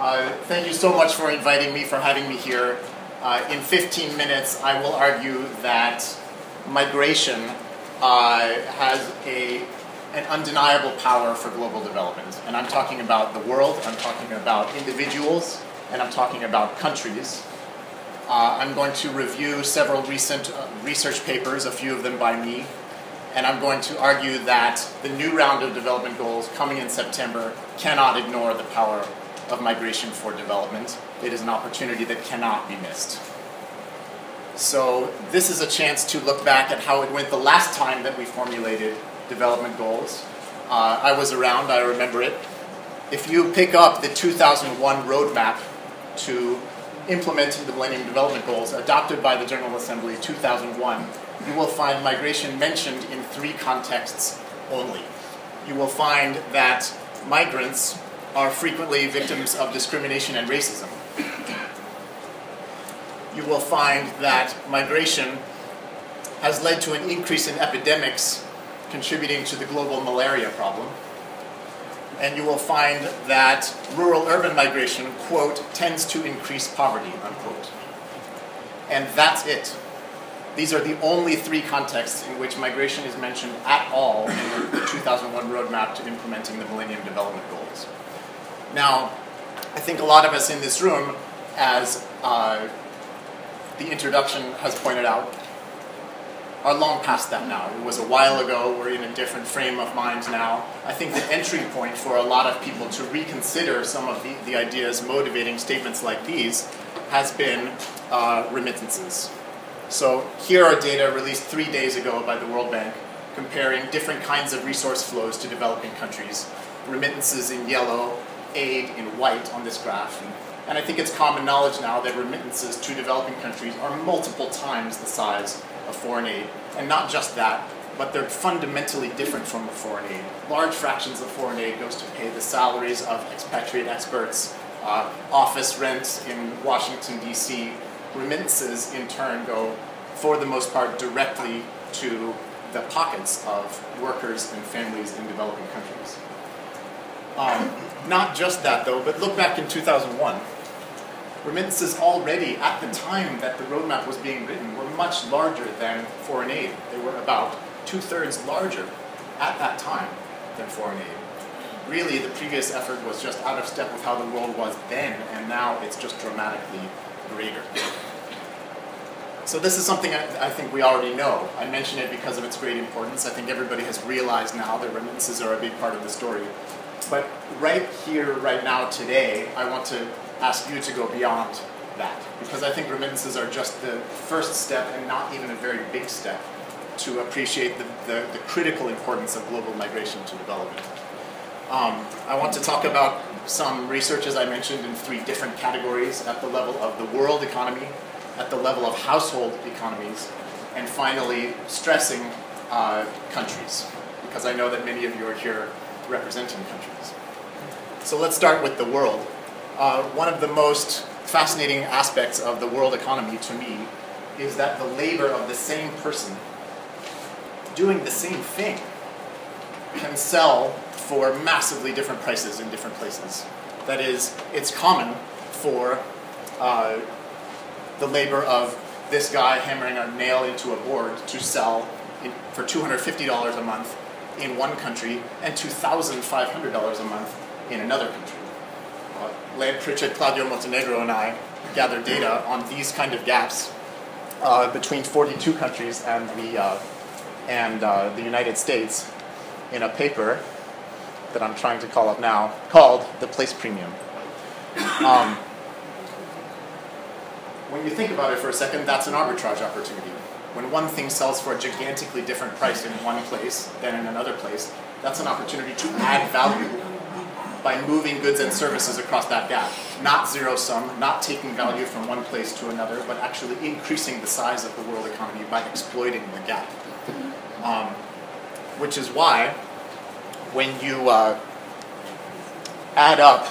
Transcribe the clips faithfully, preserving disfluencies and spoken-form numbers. Uh, thank you so much for inviting me, for having me here. Uh, in fifteen minutes, I will argue that migration uh, has a, an undeniable power for global development. And I'm talking about the world, I'm talking about individuals, and I'm talking about countries. Uh, I'm going to review several recent uh, research papers, a few of them by me, and I'm going to argue that the new round of development goals coming in September cannot ignore the power of migration for development. It is an opportunity that cannot be missed. So this is a chance to look back at how it went the last time that we formulated development goals. Uh, I was around, I remember it. If you pick up the two thousand one roadmap to implementing the Millennium Development Goals adopted by the General Assembly two thousand one, you will find migration mentioned in three contexts only. You will find that migrants are frequently victims of discrimination and racism. You will find that migration has led to an increase in epidemics contributing to the global malaria problem. And you will find that rural-urban migration, quote, tends to increase poverty, unquote. And that's it. These are the only three contexts in which migration is mentioned at all in the two thousand one roadmap to implementing the Millennium Development Goals. Now, I think a lot of us in this room, as uh, the introduction has pointed out, are long past that now. It was a while ago. We're in a different frame of mind now. I think the entry point for a lot of people to reconsider some of the, the ideas motivating statements like these has been uh, remittances. So here are data released three days ago by the World Bank comparing different kinds of resource flows to developing countries. Remittances in yellow, aid in white on this graph. And I think it's common knowledge now that remittances to developing countries are multiple times the size of foreign aid. And not just that, but they're fundamentally different from the foreign aid. Large fractions of foreign aid goes to pay the salaries of expatriate experts, uh, office rents in Washington, D C Remittances, in turn, go, for the most part, directly to the pockets of workers and families in developing countries. Um, not just that, though, but look back in two thousand one. Remittances already, at the time that the roadmap was being written, were much larger than foreign aid. They were about two-thirds larger at that time than foreign aid. Really, the previous effort was just out of step with how the world was then, and now it's just dramatically greater. So this is something I, I think we already know. I mention it because of its great importance. I think everybody has realized now that remittances are a big part of the story. But right here, right now, today, I want to ask you to go beyond that, because I think remittances are just the first step, and not even a very big step, to appreciate the, the, the critical importance of global migration to development. Um, I want to talk about some research, as I mentioned, in three different categories, at the level of the world economy, at the level of household economies, and finally, stressing uh, countries, because I know that many of you are here representing countries. So let's start with the world. Uh, one of the most fascinating aspects of the world economy to me is that the labor of the same person doing the same thing can sell for massively different prices in different places. That is, it's common for uh, the labor of this guy hammering a nail into a board to sell in, for two hundred fifty dollars a month in one country and two thousand five hundred dollars a month in another country. Uh, Lant Pritchett, Claudio Montenegro, and I gathered data on these kind of gaps uh, between forty-two countries and the, uh, and, uh, the United States in a paper that I'm trying to call up now, called The Place Premium. Um, when you think about it for a second, that's an arbitrage opportunity. When one thing sells for a gigantically different price in one place than in another place, that's an opportunity to add value by moving goods and services across that gap. Not zero sum, not taking value from one place to another, but actually increasing the size of the world economy by exploiting the gap. Um, which is why, when you uh, add up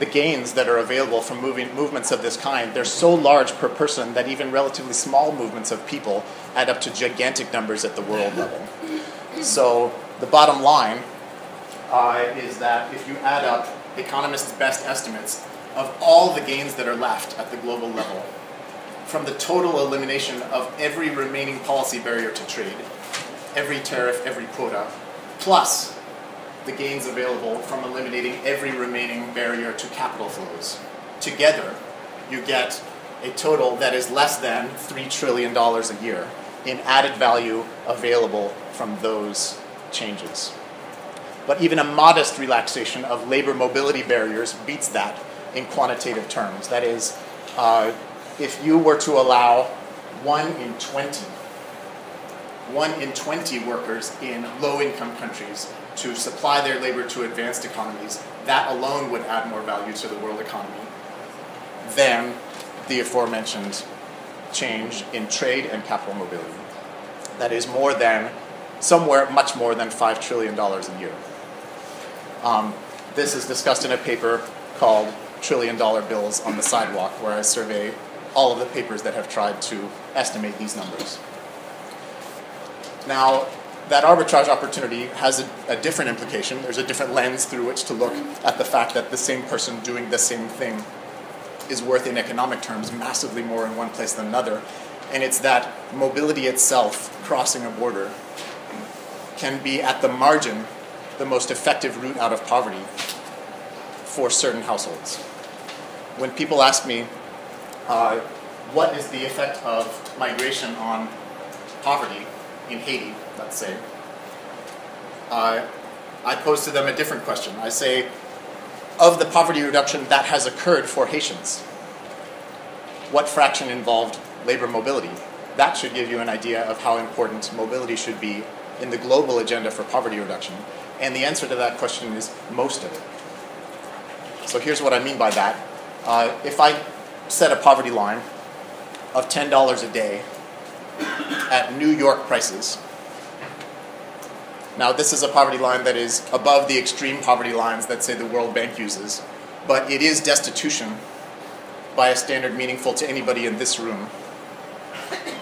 the gains that are available from moving, movements of this kind, they're so large per person that even relatively small movements of people add up to gigantic numbers at the world level. So the bottom line uh, is that if you add up economists' best estimates of all the gains that are left at the global level from the total elimination of every remaining policy barrier to trade, every tariff, every quota, plus the gains available from eliminating every remaining barrier to capital flows. Together, you get a total that is less than three trillion dollars a year in added value available from those changes. But even a modest relaxation of labor mobility barriers beats that in quantitative terms. That is, uh, if you were to allow one in twenty, one in twenty workers in low-income countries to supply their labor to advanced economies, that alone would add more value to the world economy than the aforementioned change in trade and capital mobility. That is more than, somewhere much more than five trillion dollars a year. Um, this is discussed in a paper called Trillion Dollar Bills on the Sidewalk, where I survey all of the papers that have tried to estimate these numbers. Now, that arbitrage opportunity has a, a different implication. There's a different lens through which to look at the fact that the same person doing the same thing is worth, in economic terms, massively more in one place than another. And it's that mobility itself, crossing a border, can be at the margin the most effective route out of poverty for certain households. When people ask me, uh, what is the effect of migration on poverty in Haiti, let's say, uh, I pose to them a different question. I say, of the poverty reduction that has occurred for Haitians, what fraction involved labor mobility? That should give you an idea of how important mobility should be in the global agenda for poverty reduction. And the answer to that question is most of it. So here's what I mean by that. Uh, if I set a poverty line of ten dollars a day at New York prices, now this is a poverty line that is above the extreme poverty lines that, say, the World Bank uses, but it is destitution by a standard meaningful to anybody in this room.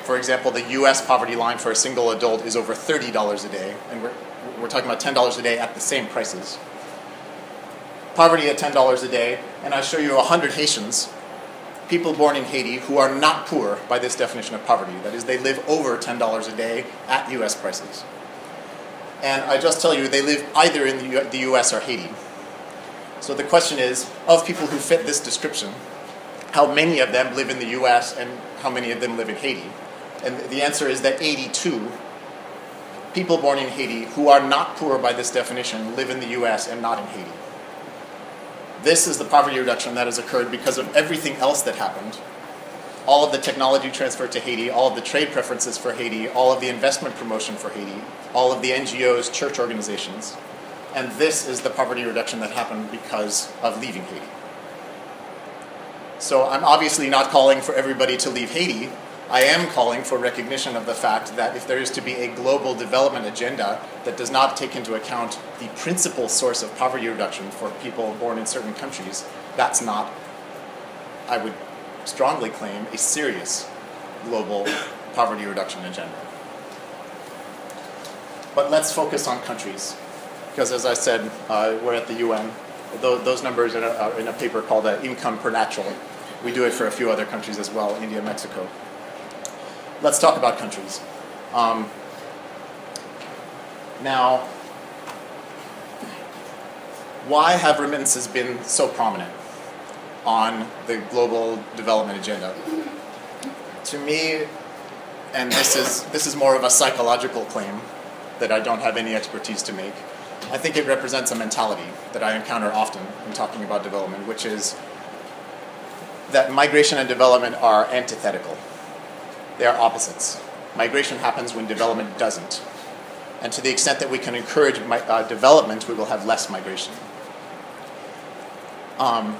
For example, the U S poverty line for a single adult is over thirty dollars a day, and we're, we're talking about ten dollars a day at the same prices. Poverty at ten dollars a day, and I show you one hundred Haitians, people born in Haiti, who are not poor by this definition of poverty. That is, they live over ten dollars a day at U S prices. And I just tell you, they live either in the, U the U S or Haiti. So the question is, of people who fit this description, how many of them live in the U S and how many of them live in Haiti? And the answer is that eighty-two people born in Haiti who are not poor by this definition live in the U S and not in Haiti. This is the poverty reduction that has occurred because of everything else that happened. All of the technology transfer to Haiti, all of the trade preferences for Haiti, all of the investment promotion for Haiti, all of the N G Os, church organizations. And this is the poverty reduction that happened because of leaving Haiti. So I'm obviously not calling for everybody to leave Haiti. I am calling for recognition of the fact that if there is to be a global development agenda that does not take into account the principal source of poverty reduction for people born in certain countries, that's not, I would strongly claim, a serious global poverty reduction agenda. But let's focus on countries, because as I said, uh, we're at the U N. Th those numbers are in, a, are in a paper called uh, Income Per Natural. We do it for a few other countries as well, India, Mexico. Let's talk about countries. Um, now, why have remittances been so prominent on the global development agenda? To me, and this is, this is more of a psychological claim that I don't have any expertise to make, I think it represents a mentality that I encounter often in talking about development, which is that migration and development are antithetical. They are opposites. Migration happens when development doesn't. And to the extent that we can encourage mi uh, development, we will have less migration. Um,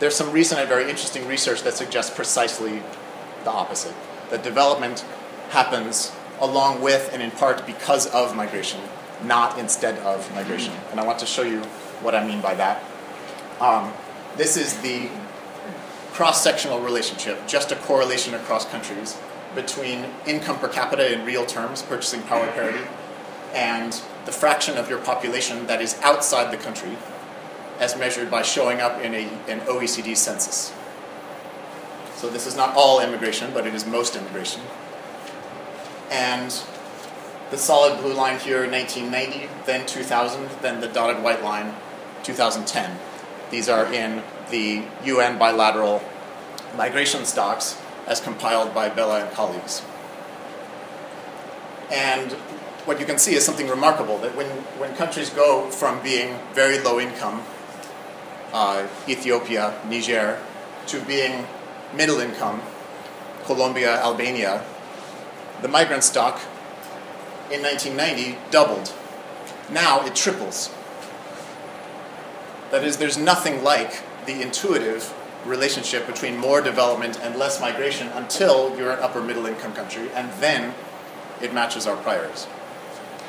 There's some recent and very interesting research that suggests precisely the opposite, that development happens along with and in part because of migration, not instead of migration. And I want to show you what I mean by that. Um, this is the cross-sectional relationship, just a correlation across countries, between income per capita in real terms, purchasing power parity, and the fraction of your population that is outside the country, as measured by showing up in a, an O E C D census. So this is not all immigration, but it is most immigration. And the solid blue line here, nineteen ninety, then two thousand, then the dotted white line, two thousand ten. These are in the U N bilateral migration stocks as compiled by Bella and colleagues. And what you can see is something remarkable, that when, when countries go from being very low income, uh, Ethiopia, Niger, to being middle income, Colombia, Albania, the migrant stock in nineteen ninety doubled. Now it triples. That is, there's nothing like the intuitive relationship between more development and less migration until you're an upper middle income country, and then it matches our priors.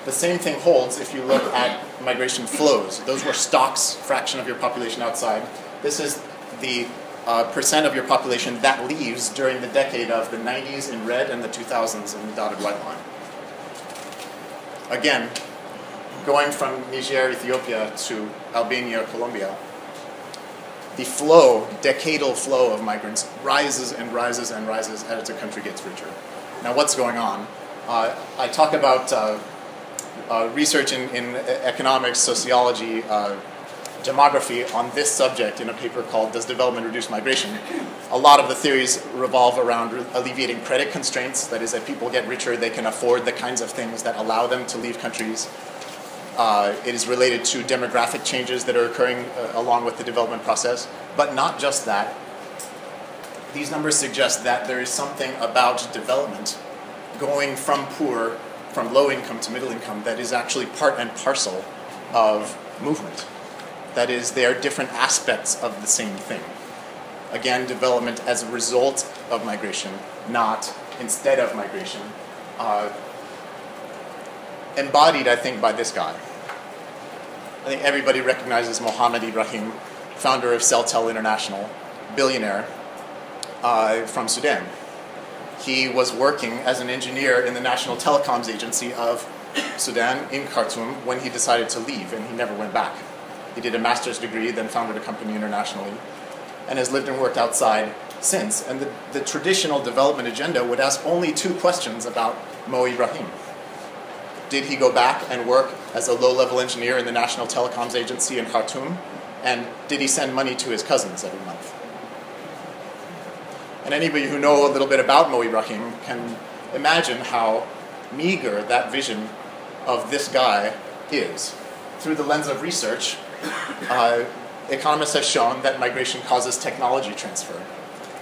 The same thing holds if you look at migration flows. Those were stocks, fraction of your population outside. This is the uh, percent of your population that leaves during the decade of the nineties in red and the two thousands in the dotted white line. Again, going from Niger, Ethiopia to Albania, Colombia, the flow, decadal flow of migrants rises and rises and rises as the country gets richer. Now what's going on? Uh, I talk about uh, uh, research in, in economics, sociology, uh, demography on this subject in a paper called Does Development Reduce Migration? A lot of the theories revolve around re alleviating credit constraints. That is, if people get richer, they can afford the kinds of things that allow them to leave countries. Uh, it is related to demographic changes that are occurring uh, along with the development process. But not just that. These numbers suggest that there is something about development going from poor, from low income to middle income, that is actually part and parcel of movement. That is, they are different aspects of the same thing. Again, development as a result of migration, not instead of migration. Uh, embodied, I think, by this guy. I think everybody recognizes Mohamed Ibrahim, founder of Celtel International, billionaire uh, from Sudan. He was working as an engineer in the National Telecoms Agency of Sudan in Khartoum when he decided to leave, and he never went back. He did a master's degree, then founded a company internationally, and has lived and worked outside since. And the, the traditional development agenda would ask only two questions about Mo Ibrahim. Did he go back and work as a low-level engineer in the National Telecoms Agency in Khartoum? And did he send money to his cousins every month? And anybody who knows a little bit about Mo Ibrahim can imagine how meager that vision of this guy is. Through the lens of research, uh, economists have shown that migration causes technology transfer.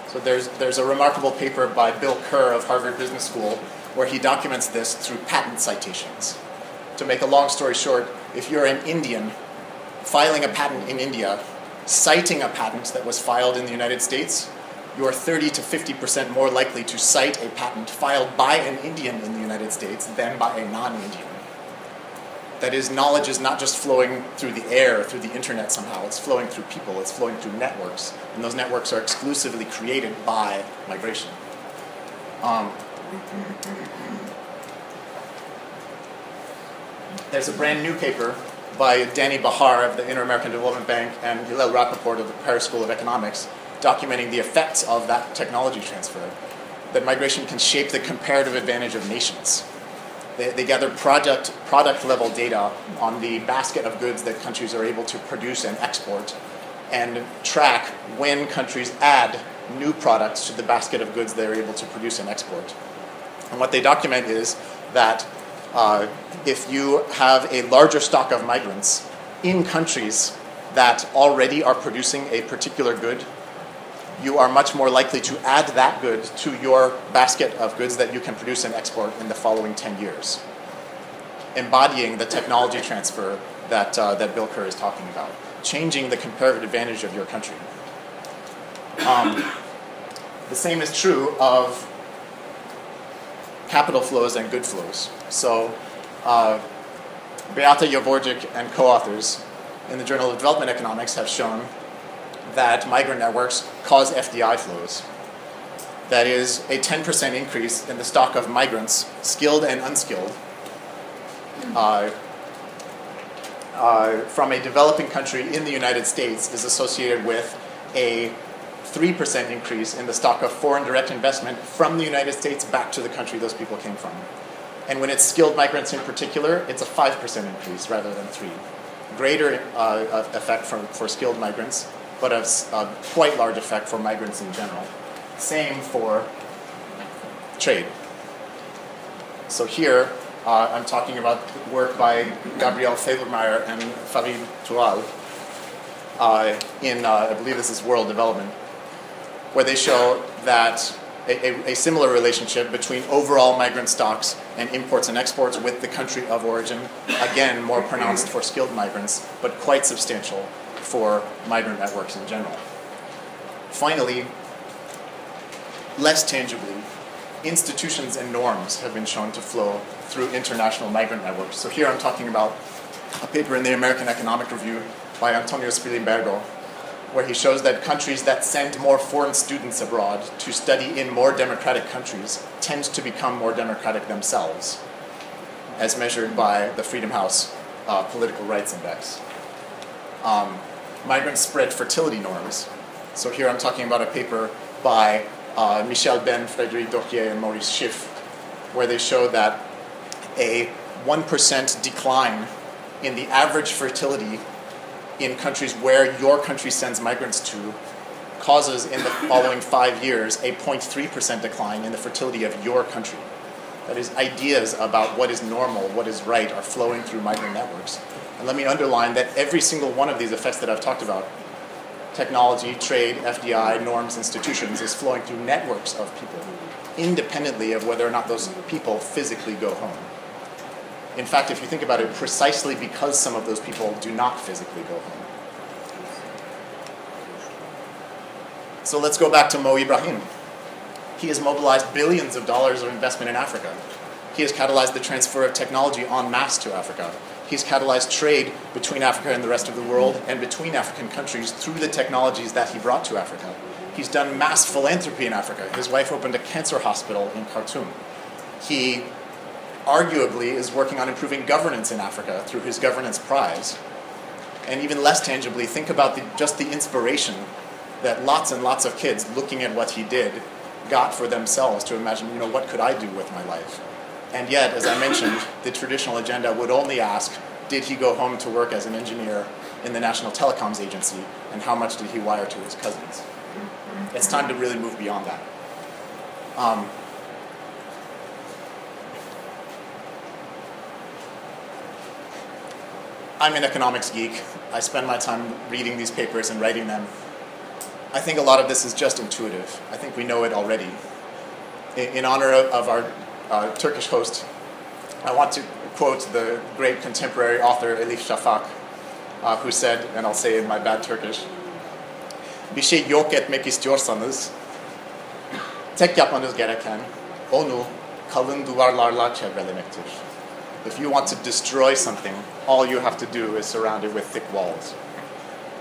So there's, there's a remarkable paper by Bill Kerr of Harvard Business School where he documents this through patent citations. To make a long story short, if you're an Indian filing a patent in India, citing a patent that was filed in the United States, you are thirty to fifty percent more likely to cite a patent filed by an Indian in the United States than by a non-Indian. That is, knowledge is not just flowing through the air, through the internet somehow. It's flowing through people. It's flowing through networks. And those networks are exclusively created by migration. Um, there's a brand new paper by Danny Bahar of the Inter-American Development Bank and Hillel Rappaport of the Paris School of Economics, documenting the effects of that technology transfer, that migration can shape the comparative advantage of nations. They, they gather product, product level data on the basket of goods that countries are able to produce and export, and track when countries add new products to the basket of goods they're able to produce and export. And what they document is that uh, if you have a larger stock of migrants in countries that already are producing a particular good, you are much more likely to add that good to your basket of goods that you can produce and export in the following ten years, embodying the technology transfer that, uh, that Bill Kerr is talking about, changing the comparative advantage of your country. Um, the same is true of capital flows and good flows. So uh, Beata Yavorcik and co-authors in the Journal of Development Economics have shown that migrant networks cause F D I flows. That is, a ten percent increase in the stock of migrants, skilled and unskilled, uh, uh, from a developing country in the United States is associated with a three percent increase in the stock of foreign direct investment from the United States back to the country those people came from. And when it's skilled migrants in particular, it's a five percent increase rather than three. Greater uh, effect for, for skilled migrants, but a, a quite large effect for migrants in general. Same for trade. So here, uh, I'm talking about work by Gabriel Feldmeyer and Favin Tural uh, in, uh, I believe this is World Development, where they show that A, a, a similar relationship between overall migrant stocks and imports and exports with the country of origin. Again, more pronounced for skilled migrants, but quite substantial for migrant networks in general. Finally, less tangibly, institutions and norms have been shown to flow through international migrant networks. So here I'm talking about a paper in the American Economic Review by Antonio Spilimbergo, where he shows that countries that send more foreign students abroad to study in more democratic countries tend to become more democratic themselves, as measured by the Freedom House uh, Political Rights Index. Um, migrants spread fertility norms. So here I'm talking about a paper by uh, Michel Ben, Frédéric Doquier, and Maurice Schiff, where they show that a one percent decline in the average fertility in countries where your country sends migrants to causes in the following five years a zero point three percent decline in the fertility of your country. That is, ideas about what is normal, what is right, are flowing through migrant networks. And let me underline that every single one of these effects that I've talked about, technology, trade, F D I, norms, institutions, is flowing through networks of people, independently of whether or not those people physically go home. In fact, if you think about it, precisely because some of those people do not physically go home. So let's go back to Mo Ibrahim. He has mobilized billions of dollars of investment in Africa. He has catalyzed the transfer of technology en masse to Africa. He's catalyzed trade between Africa and the rest of the world and between African countries through the technologies that he brought to Africa. He's done mass philanthropy in Africa. His wife opened a cancer hospital in Khartoum. He arguably is working on improving governance in Africa through his governance prize. And even less tangibly, think about the, just the inspiration that lots and lots of kids looking at what he did got for themselves to imagine, you know, what could I do with my life? And yet, as I mentioned, the traditional agenda would only ask, did he go home to work as an engineer in the National Telecoms Agency, and how much did he wire to his cousins? It's time to really move beyond that. Um, I'm an economics geek. I spend my time reading these papers and writing them. I think a lot of this is just intuitive. I think we know it already. In, in honor of, of our uh, Turkish host, I want to quote the great contemporary author Elif Shafak, uh, who said, and I'll say in my bad Turkish, "Bir şey yok etmek istiyorsanız, tek yapmanız gereken onu kalın duvarlarla çevrelemektir." If you want to destroy something, all you have to do is surround it with thick walls.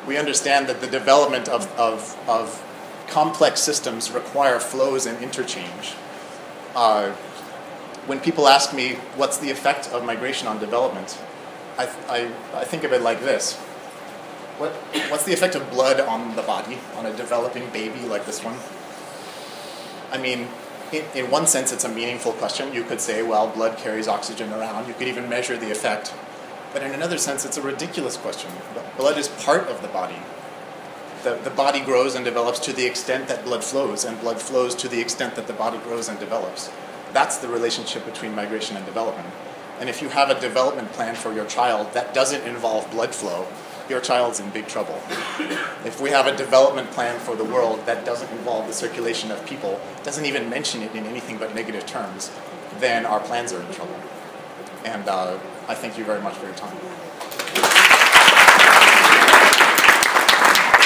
We understand that the development of, of, of complex systems require flows and interchange. Uh, when people ask me, what's the effect of migration on development? I, I, I think of it like this. What, what's the effect of blood on the body, on a developing baby like this one? I mean, In, in one sense, it's a meaningful question. You could say, well, blood carries oxygen around. You could even measure the effect. But in another sense, it's a ridiculous question. Blood is part of the body. The, the body grows and develops to the extent that blood flows, and blood flows to the extent that the body grows and develops. That's the relationship between migration and development. And if you have a development plan for your child that doesn't involve blood flow, your child's in big trouble. If we have a development plan for the world that doesn't involve the circulation of people, doesn't even mention it in anything but negative terms, then our plans are in trouble. And uh, I thank you very much for your time.